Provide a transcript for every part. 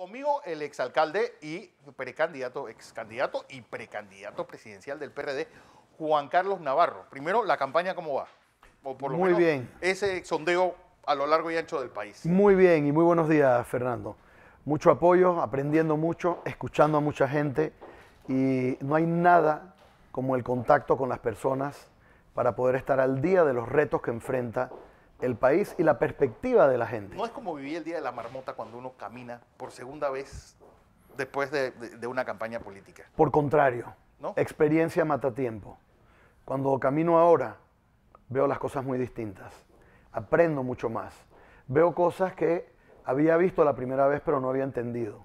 Conmigo el exalcalde y precandidato, excandidato y precandidato presidencial del PRD, Juan Carlos Navarro. Primero, la campaña, ¿cómo va? O por lo menos, muy bien. Ese sondeo a lo largo y ancho del país. Muy bien y muy buenos días, Fernando. Mucho apoyo, aprendiendo mucho, escuchando a mucha gente y no hay nada como el contacto con las personas para poder estar al día de los retos que enfrenta el país y la perspectiva de la gente. No es como vivir el día de la marmota cuando uno camina por segunda vez después de una campaña política. Por contrario, ¿no? Experiencia mata tiempo. Cuando camino ahora, veo las cosas muy distintas. Aprendo mucho más. Veo cosas que había visto la primera vez pero no había entendido.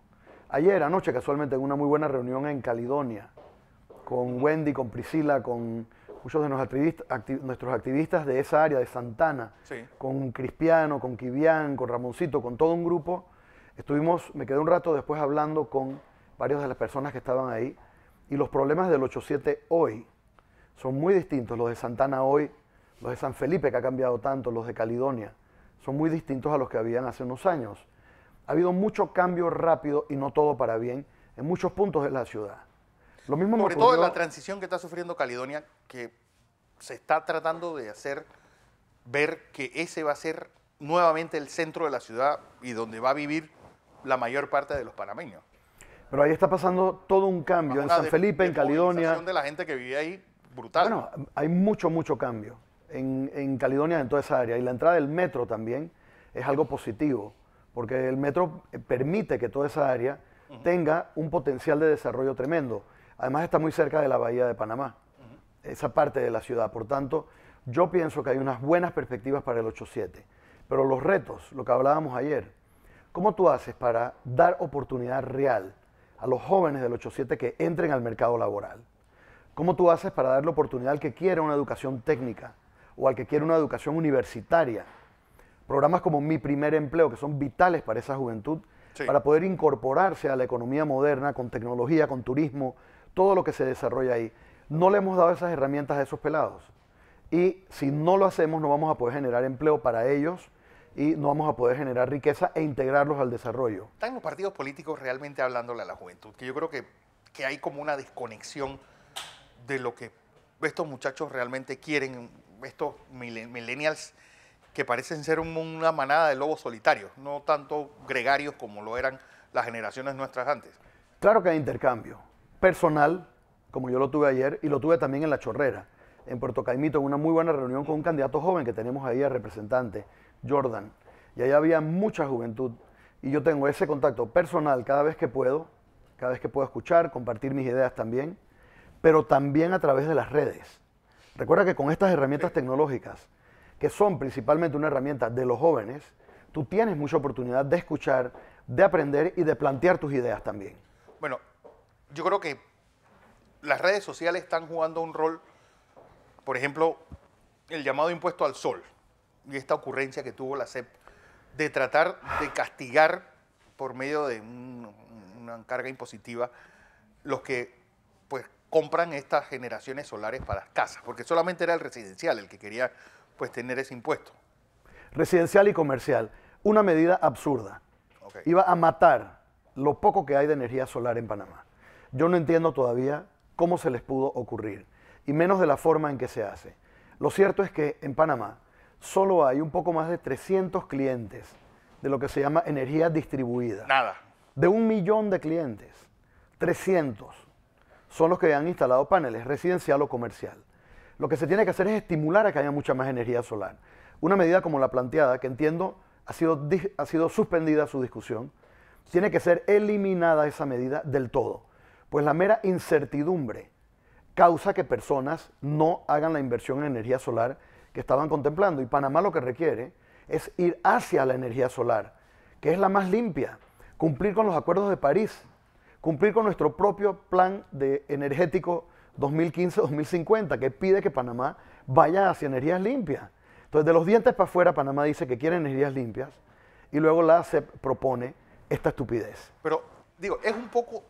Ayer, anoche, casualmente, en una muy buena reunión en Calidonia, con Wendy, con Priscila, con muchos de nuestros activistas de esa área, de Santana, sí, con Cristiano, con Quibian, con Ramoncito, con todo un grupo. Estuvimos, me quedé un rato después hablando con varias de las personas que estaban ahí y los problemas del 8-7 hoy son muy distintos, los de Santana hoy, los de San Felipe que ha cambiado tanto, los de Calidonia, son muy distintos a los que habían hace unos años. Ha habido mucho cambio rápido y no todo para bien en muchos puntos de la ciudad. Lo mismo sobre todo en la transición que está sufriendo Calidonia, que se está tratando de hacer ver que ese va a ser nuevamente el centro de la ciudad y donde va a vivir la mayor parte de los panameños. Pero ahí está pasando todo un cambio, en San Felipe, en Calidonia. De la gente que vive ahí, brutal. Bueno, hay mucho cambio en Calidonia, en toda esa área. Y la entrada del metro también es algo positivo, porque el metro permite que toda esa área tenga un potencial de desarrollo tremendo. Además está muy cerca de la Bahía de Panamá, esa parte de la ciudad. Por tanto, yo pienso que hay unas buenas perspectivas para el 8-7. Pero los retos, lo que hablábamos ayer, ¿cómo tú haces para dar oportunidad real a los jóvenes del 8-7 que entren al mercado laboral? ¿Cómo tú haces para darle oportunidad al que quiera una educación técnica o al que quiera una educación universitaria? Programas como Mi Primer Empleo, que son vitales para esa juventud, sí, para poder incorporarse a la economía moderna con tecnología, con turismo, todo lo que se desarrolla ahí. No le hemos dado esas herramientas a esos pelados. Y si no lo hacemos, no vamos a poder generar empleo para ellos y no vamos a poder generar riqueza e integrarlos al desarrollo. Están los partidos políticos realmente hablándole a la juventud, que yo creo que hay como una desconexión de lo que estos muchachos realmente quieren, estos millennials que parecen ser una manada de lobos solitarios, no tanto gregarios como lo eran las generaciones nuestras antes. Claro que hay intercambio personal, como yo lo tuve ayer, y lo tuve también en la Chorrera, en Puerto Caimito, en una muy buena reunión con un candidato joven que tenemos ahí a representante, Jordan, y ahí había mucha juventud, y yo tengo ese contacto personal cada vez que puedo escuchar, compartir mis ideas también, pero también a través de las redes. Recuerda que con estas herramientas tecnológicas, que son principalmente una herramienta de los jóvenes, tú tienes mucha oportunidad de escuchar, de aprender y de plantear tus ideas también. Bueno, yo creo que las redes sociales están jugando un rol, por ejemplo, el llamado impuesto al sol y esta ocurrencia que tuvo la CEP de tratar de castigar por medio de una carga impositiva los que pues compran estas generaciones solares para las casas, porque solamente era el residencial el que quería pues tener ese impuesto. Residencial y comercial, una medida absurda. Okay. Iba a matar lo poco que hay de energía solar en Panamá. Yo no entiendo todavía cómo se les pudo ocurrir, y menos de la forma en que se hace. Lo cierto es que en Panamá solo hay un poco más de 300 clientes de lo que se llama energía distribuida. Nada. De 1 millón de clientes, 300 son los que han instalado paneles, residencial o comercial. Lo que se tiene que hacer es estimular a que haya mucha más energía solar. Una medida como la planteada, que entiendo ha sido suspendida su discusión, tiene que ser eliminada esa medida del todo. Pues la mera incertidumbre causa que personas no hagan la inversión en energía solar que estaban contemplando. Y Panamá lo que requiere es ir hacia la energía solar, que es la más limpia, cumplir con los acuerdos de París, cumplir con nuestro propio plan energético 2015-2050, que pide que Panamá vaya hacia energías limpias. Entonces, de los dientes para afuera, Panamá dice que quiere energías limpias y luego la ASEP propone esta estupidez. Pero, digo, es un poco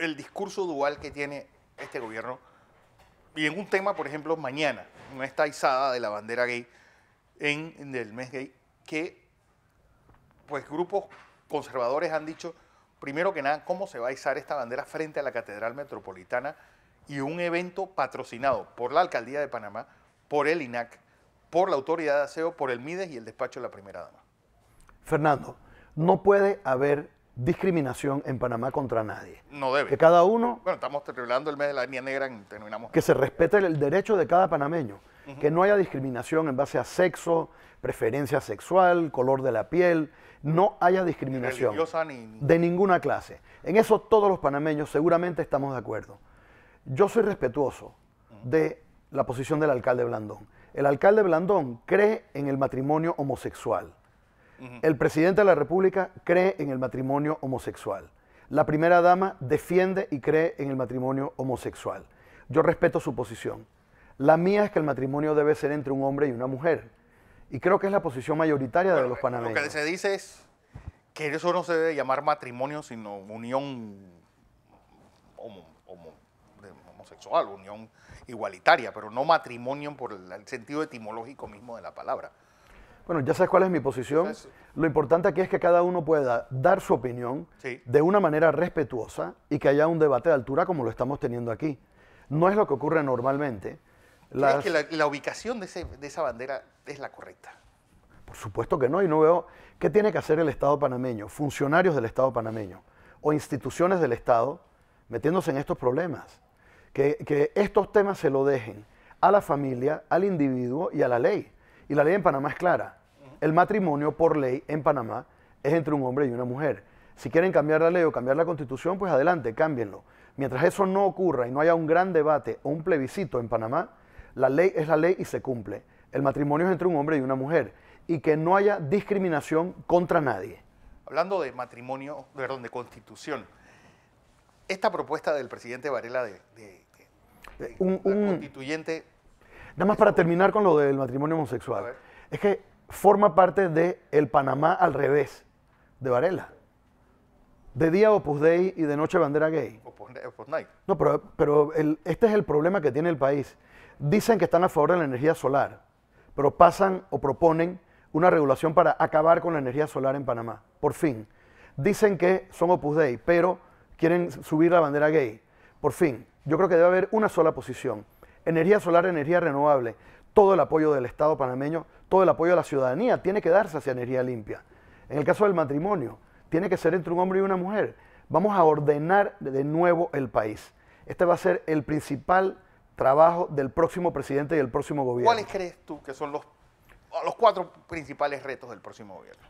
el discurso dual que tiene este gobierno, y en un tema, por ejemplo, mañana, en esta izada de la bandera gay, del mes gay, que pues grupos conservadores han dicho, primero que nada, ¿cómo se va a izar esta bandera frente a la Catedral Metropolitana? Y un evento patrocinado por la Alcaldía de Panamá, por el INAC, por la Autoridad de Aseo, por el Mides y el despacho de la Primera Dama. Fernando, no puede haber discriminación en Panamá contra nadie. No debe. Que cada uno... Bueno, estamos celebrando el mes de la línea negra y terminamos... Que se respete el derecho de cada panameño. Uh-huh. Que no haya discriminación en base a sexo, preferencia sexual, color de la piel. No haya discriminación. Religiosa ni... De ninguna clase. En eso todos los panameños seguramente estamos de acuerdo. Yo soy respetuoso de la posición del alcalde Blandón. El alcalde Blandón cree en el matrimonio homosexual. Uh-huh. El presidente de la República cree en el matrimonio homosexual. La primera dama defiende y cree en el matrimonio homosexual. Yo respeto su posición. La mía es que el matrimonio debe ser entre un hombre y una mujer. Y creo que es la posición mayoritaria de los panameños. Lo que se dice es que eso no se debe llamar matrimonio, sino unión homosexual, unión igualitaria, pero no matrimonio por el sentido etimológico mismo de la palabra. Bueno, ya sabes cuál es mi posición. Lo importante aquí es que cada uno pueda dar su opinión de una manera respetuosa y que haya un debate de altura como lo estamos teniendo aquí. No es lo que ocurre normalmente. ¿Crees que la ubicación de esa bandera es la correcta? Por supuesto que no, y no veo qué tiene que hacer el Estado panameño, funcionarios del Estado panameño o instituciones del Estado metiéndose en estos problemas. Que estos temas se lo dejen a la familia, al individuo y a la ley. Y la ley en Panamá es clara. El matrimonio por ley en Panamá es entre un hombre y una mujer. Si quieren cambiar la ley o cambiar la constitución, pues adelante, cámbienlo. Mientras eso no ocurra y no haya un gran debate o un plebiscito en Panamá, la ley es la ley y se cumple. El matrimonio es entre un hombre y una mujer. Y que no haya discriminación contra nadie. Hablando de matrimonio, perdón, de constitución, esta propuesta del presidente Varela de un constituyente... Nada más para terminar con lo del matrimonio homosexual. Es que forma parte del Panamá al revés de Varela. De día Opus Dei y de noche bandera gay. Opus Night. No, pero este es el problema que tiene el país. Dicen que están a favor de la energía solar, pero pasan o proponen una regulación para acabar con la energía solar en Panamá. Por fin. Dicen que son Opus Dei, pero quieren subir la bandera gay. Por fin. Yo creo que debe haber una sola posición. Energía solar, energía renovable, todo el apoyo del Estado panameño, todo el apoyo de la ciudadanía tiene que darse hacia energía limpia. En el caso del matrimonio, tiene que ser entre un hombre y una mujer. Vamos a ordenar de nuevo el país. Este va a ser el principal trabajo del próximo presidente y del próximo gobierno. ¿Cuáles crees tú que son los cuatro principales retos del próximo gobierno?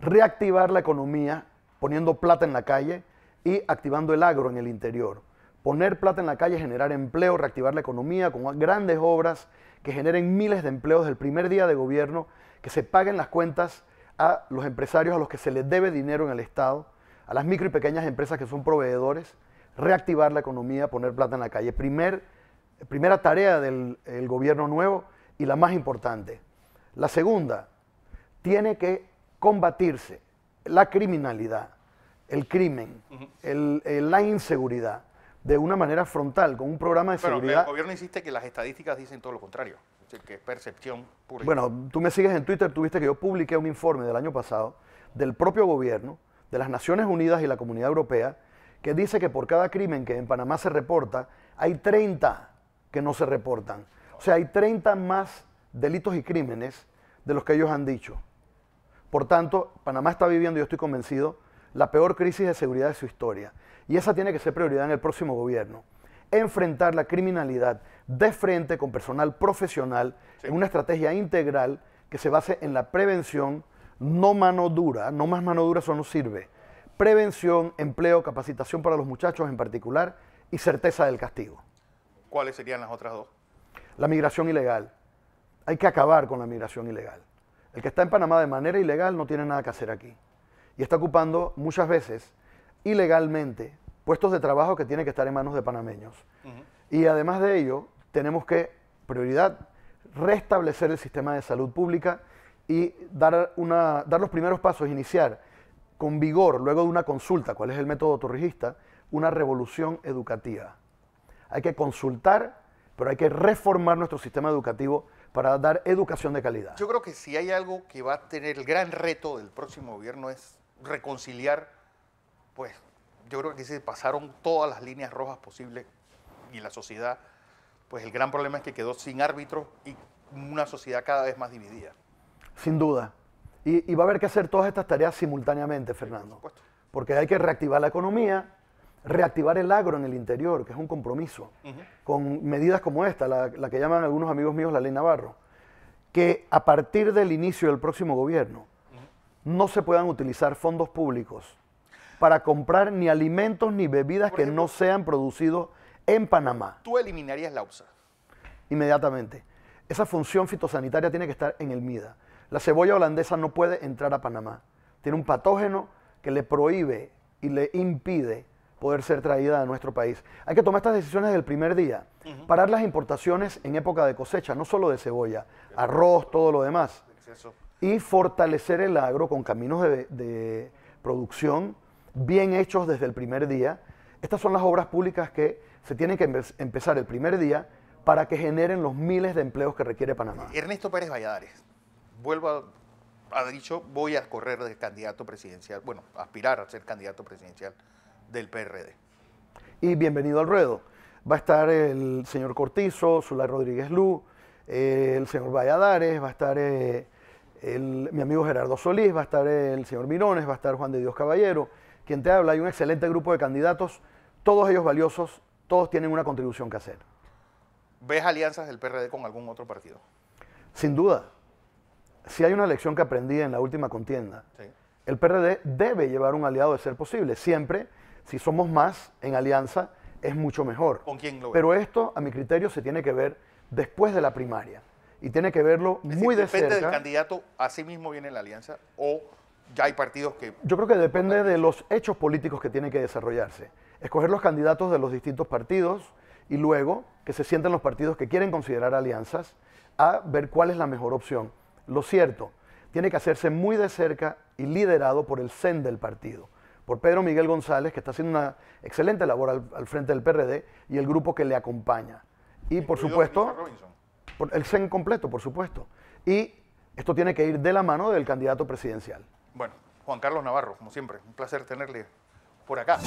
Reactivar la economía poniendo plata en la calle y activando el agro en el interior. Poner plata en la calle, generar empleo, reactivar la economía con grandes obras que generen miles de empleos del primer día de gobierno, que se paguen las cuentas a los empresarios a los que se les debe dinero en el Estado, a las micro y pequeñas empresas que son proveedores, reactivar la economía, poner plata en la calle. Primera tarea del gobierno nuevo y la más importante. La segunda, tiene que combatirse la criminalidad, el crimen, la inseguridad, de una manera frontal, con un programa de seguridad. El gobierno insiste que las estadísticas dicen todo lo contrario, que es percepción pura. Bueno, tú me sigues en Twitter, tú viste que yo publiqué un informe del año pasado del propio gobierno, de las Naciones Unidas y la Comunidad Europea, que dice que por cada crimen que en Panamá se reporta, hay 30 que no se reportan. O sea, hay 30 más delitos y crímenes de los que ellos han dicho. Por tanto, Panamá está viviendo, yo estoy convencido, la peor crisis de seguridad de su historia. Y esa tiene que ser prioridad en el próximo gobierno. Enfrentar la criminalidad de frente con personal profesional en una estrategia integral que se base en la prevención, no mano dura, no más mano dura, eso no sirve. Prevención, empleo, capacitación para los muchachos en particular y certeza del castigo. ¿Cuáles serían las otras dos? La migración ilegal. Hay que acabar con la migración ilegal. El que está en Panamá de manera ilegal no tiene nada que hacer aquí. Y está ocupando muchas veces ilegalmente puestos de trabajo que tienen que estar en manos de panameños. Y además de ello, tenemos que, prioridad, restablecer el sistema de salud pública y dar los primeros pasos, iniciar con vigor, luego de una consulta, cuál es el método autorregista, una revolución educativa. Hay que consultar, pero hay que reformar nuestro sistema educativo para dar educación de calidad. Yo creo que si hay algo que va a tener el gran reto del próximo gobierno es reconciliar, pues yo creo que aquí se pasaron todas las líneas rojas posibles y la sociedad, pues el gran problema es que quedó sin árbitros y una sociedad cada vez más dividida. Sin duda. Y va a haber que hacer todas estas tareas simultáneamente, Fernando. Por supuesto. Porque hay que reactivar la economía, reactivar el agro en el interior, que es un compromiso, con medidas como esta, la que llaman algunos amigos míos la Ley Navarro, que a partir del inicio del próximo gobierno no se puedan utilizar fondos públicos para comprar ni alimentos ni bebidas que no sean producidos en Panamá. ¿Tú eliminarías la UPSA? Inmediatamente. Esa función fitosanitaria tiene que estar en el MIDA. La cebolla holandesa no puede entrar a Panamá. Tiene un patógeno que le prohíbe y le impide poder ser traída a nuestro país. Hay que tomar estas decisiones desde el primer día. Parar las importaciones en época de cosecha, no solo de cebolla, arroz, todo lo demás. Y fortalecer el agro con caminos de producción bien hechos desde el primer día. Estas son las obras públicas que se tienen que empezar el primer día para que generen los miles de empleos que requiere Panamá. Ernesto Pérez Valladares, vuelvo a dicho, voy a correr de candidato presidencial, bueno, aspirar a ser candidato presidencial del PRD. Y bienvenido al ruedo. Va a estar el señor Cortizo, Zulay Rodríguez Lú, el señor Valladares, va a estar mi amigo Gerardo Solís, va a estar el señor Mirones, va a estar Juan de Dios Caballero, quien te habla. Hay un excelente grupo de candidatos, todos ellos valiosos, todos tienen una contribución que hacer. ¿Ves alianzas del PRD con algún otro partido? Sin duda. Si hay una lección que aprendí en la última contienda, el PRD debe llevar un aliado de ser posible. Siempre, si somos más en alianza, es mucho mejor. ¿Con quién lo ves? Pero esto, a mi criterio, se tiene que ver después de la primaria. Y tiene que verlo muy de cerca. ¿Depende del candidato, así mismo viene la alianza o ya hay partidos que...? Yo creo que depende de los hechos políticos que tienen que desarrollarse. Escoger los candidatos de los distintos partidos y luego que se sienten los partidos que quieren considerar alianzas a ver cuál es la mejor opción. Lo cierto, tiene que hacerse muy de cerca y liderado por el CEN del partido, por Pedro Miguel González, que está haciendo una excelente labor al frente del PRD y el grupo que le acompaña. Y por supuesto... el CEN completo, por supuesto. Y esto tiene que ir de la mano del candidato presidencial. Bueno, Juan Carlos Navarro, como siempre, un placer tenerle por acá.